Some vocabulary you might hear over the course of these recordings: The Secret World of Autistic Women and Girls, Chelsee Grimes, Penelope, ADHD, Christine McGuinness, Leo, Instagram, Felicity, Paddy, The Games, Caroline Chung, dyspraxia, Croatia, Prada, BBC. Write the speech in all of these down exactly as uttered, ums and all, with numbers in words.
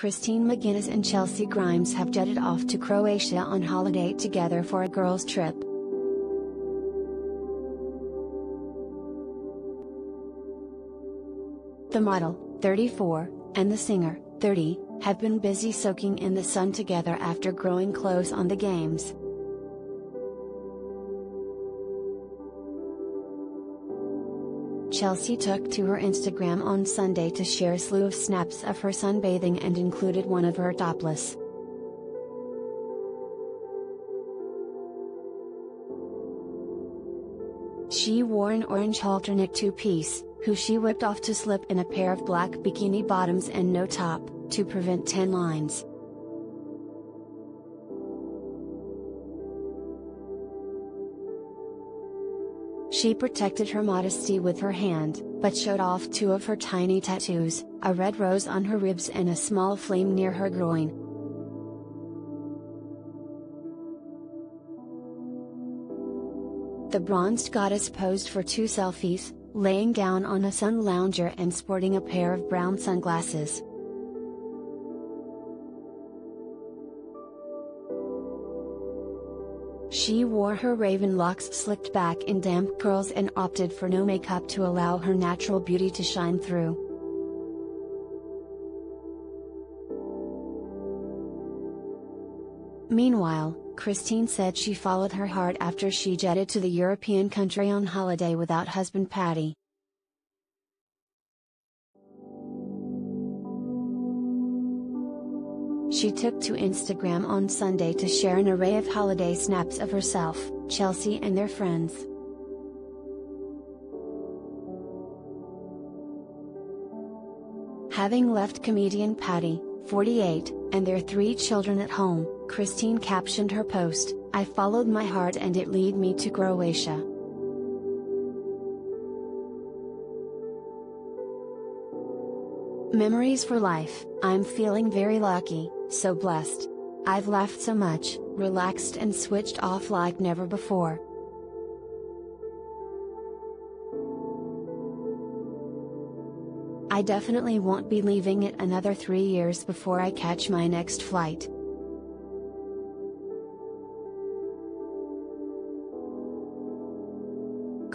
Christine McGuinness and Chelsee Grimes have jetted off to Croatia on holiday together for a girls' trip. The model, thirty-four, and the singer, thirty, have been busy soaking in the sun together after growing close on The Games. Chelsee took to her Instagram on Sunday to share a slew of snaps of her sunbathing and included one of her topless. She wore an orange halterneck two-piece, who she whipped off to slip in a pair of black bikini bottoms and no top, to prevent tan lines. She protected her modesty with her hand, but showed off two of her tiny tattoos, a red rose on her ribs and a small flame near her groin. The bronzed goddess posed for two selfies, laying down on a sun lounger and sporting a pair of brown sunglasses. She wore her raven locks slicked back in damp curls and opted for no makeup to allow her natural beauty to shine through. Meanwhile, Christine said she followed her heart after she jetted to the European country on holiday without husband Paddy. She took to Instagram on Sunday to share an array of holiday snaps of herself, Chelsee and their friends. Having left comedian Paddy, forty-eight, and their three children at home, Christine captioned her post, "I followed my heart and it led me to Croatia." Memories for life. I'm feeling very lucky, so blessed. I've laughed so much, relaxed and switched off like never before. I definitely won't be leaving it another three years before I catch my next flight.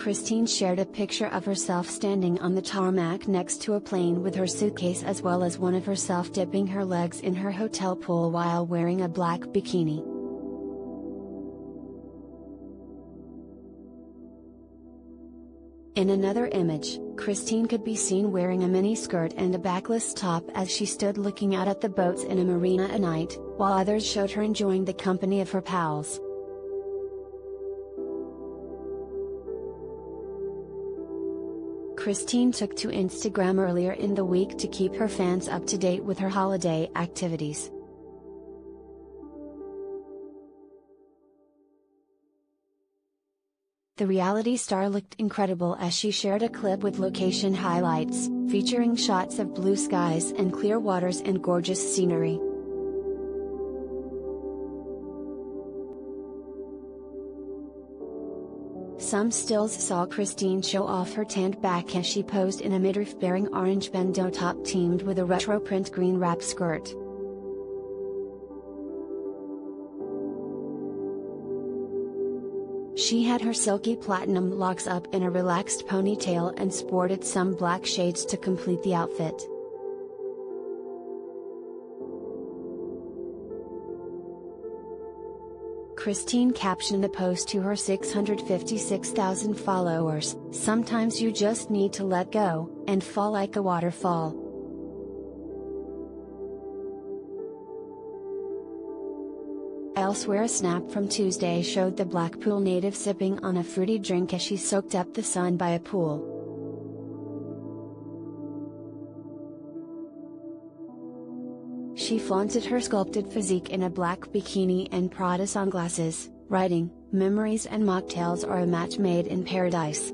Christine shared a picture of herself standing on the tarmac next to a plane with her suitcase as well as one of herself dipping her legs in her hotel pool while wearing a black bikini. In another image, Christine could be seen wearing a mini skirt and a backless top as she stood looking out at the boats in a marina at night, while others showed her enjoying the company of her pals. Christine took to Instagram earlier in the week to keep her fans up to date with her holiday activities. The reality star looked incredible as she shared a clip with location highlights, featuring shots of blue skies and clear waters and gorgeous scenery. Some stills saw Christine show off her tanned back as she posed in a midriff-bearing orange bandeau top teamed with a retro print green wrap skirt. She had her silky platinum locks up in a relaxed ponytail and sported some black shades to complete the outfit. Christine captioned the post to her six hundred fifty-six thousand followers, "Sometimes you just need to let go, and fall like a waterfall." Elsewhere, a snap from Tuesday showed the Blackpool native sipping on a fruity drink as she soaked up the sun by a pool. She flaunted her sculpted physique in a black bikini and Prada sunglasses, writing, "Memories and mocktails are a match made in paradise."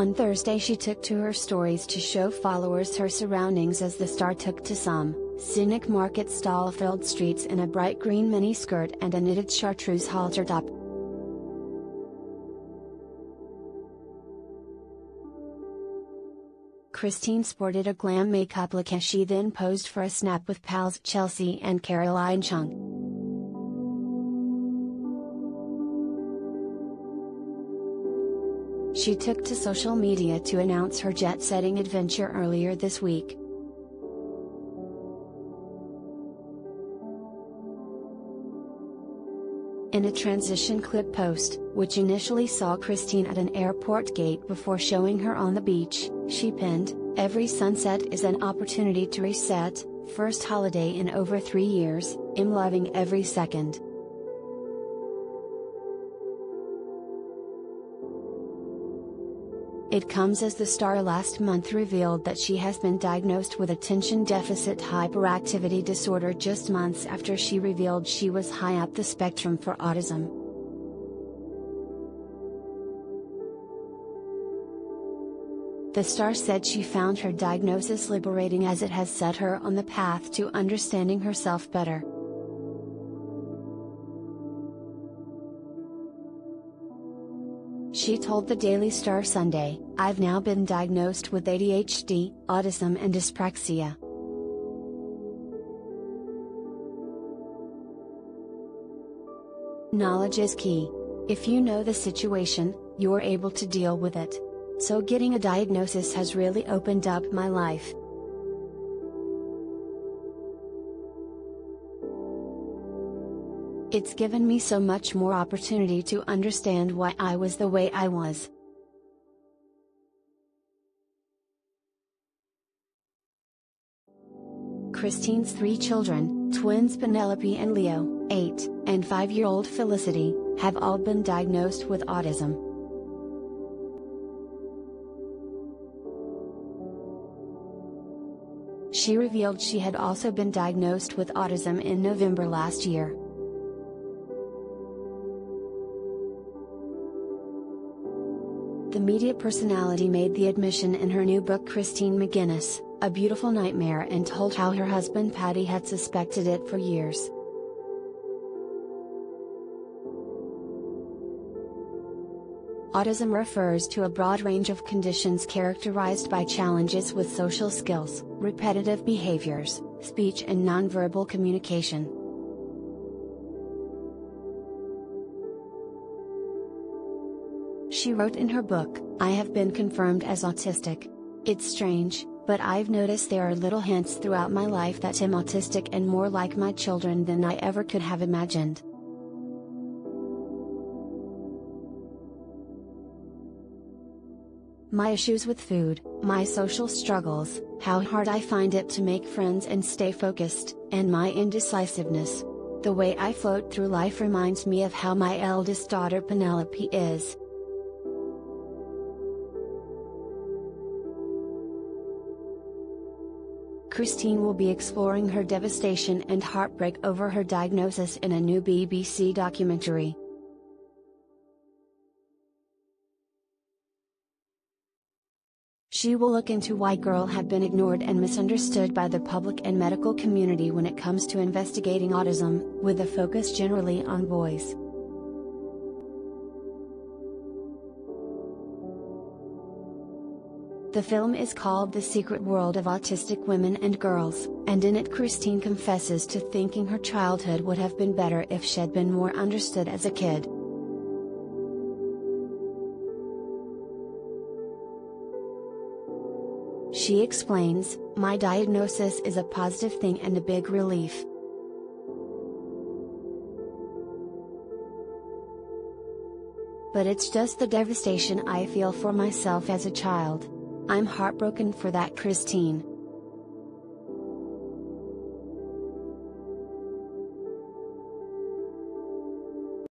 On Thursday, she took to her stories to show followers her surroundings as the star took to some scenic market stall-filled streets in a bright green miniskirt and a knitted chartreuse halter top. Christine sported a glam makeup look as she then posed for a snap with pals Chelsee and Caroline Chung. She took to social media to announce her jet-setting adventure earlier this week. In a transition clip post, which initially saw Christine at an airport gate before showing her on the beach, she pinned, "Every sunset is an opportunity to reset, first holiday in over three years, I'm loving every second." It comes as the star last month revealed that she has been diagnosed with attention deficit hyperactivity disorder just months after she revealed she was high up the spectrum for autism. The star said she found her diagnosis liberating as it has set her on the path to understanding herself better. She told the Daily Star Sunday, "I've now been diagnosed with A D H D, autism and dyspraxia." Knowledge is key. If you know the situation, you're able to deal with it. So getting a diagnosis has really opened up my life. It's given me so much more opportunity to understand why I was the way I was. Christine's three children, twins Penelope and Leo, eight, and five-year-old Felicity, have all been diagnosed with autism. She revealed she had also been diagnosed with autism in November last year. The media personality made the admission in her new book Christine McGuinness, A Beautiful Nightmare, and told how her husband Paddy had suspected it for years. Autism refers to a broad range of conditions characterized by challenges with social skills, repetitive behaviors, speech and nonverbal communication. She wrote in her book, "I have been confirmed as autistic. It's strange, but I've noticed there are little hints throughout my life that I'm autistic and more like my children than I ever could have imagined." "My issues with food, my social struggles, how hard I find it to make friends and stay focused, and my indecisiveness. The way I float through life reminds me of how my eldest daughter Penelope is." Christine will be exploring her devastation and heartbreak over her diagnosis in a new B B C documentary. She will look into why girls have been ignored and misunderstood by the public and medical community when it comes to investigating autism, with a focus generally on boys. The film is called The Secret World of Autistic Women and Girls, and in it Christine confesses to thinking her childhood would have been better if she'd been more understood as a kid. She explains, "My diagnosis is a positive thing and a big relief. But it's just the devastation I feel for myself as a child. I'm heartbroken for that Christine."